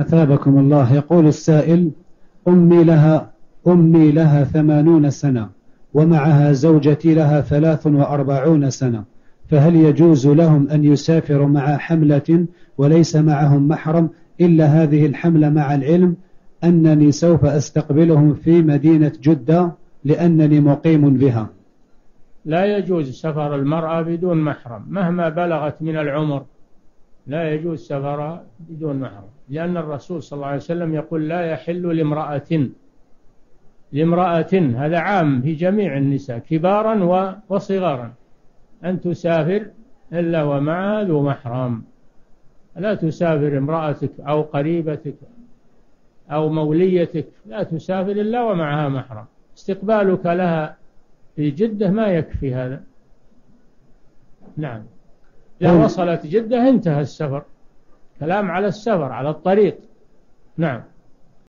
أثابكم الله. يقول السائل: أمي لها 80 سنة ومعها زوجتي لها 43 سنة، فهل يجوز لهم أن يسافروا مع حملة وليس معهم محرم إلا هذه الحملة، مع العلم أنني سوف أستقبلهم في مدينة جدة لأنني مقيم بها؟ لا يجوز سفر المرأة بدون محرم مهما بلغت من العمر، لا يجوز سفرها بدون محرم، لأن الرسول صلى الله عليه وسلم يقول: لا يحل لامرأة، هذا عام في جميع النساء كبارا وصغارا، أن تسافر إلا ومعها ذو محرم. لا تسافر امرأتك أو قريبتك أو موليتك، لا تسافر إلا ومعها محرم. استقبالك لها في جدة ما يكفي هذا. نعم، إذا وصلت جدة انتهى السفر، كلام على السفر على الطريق. نعم.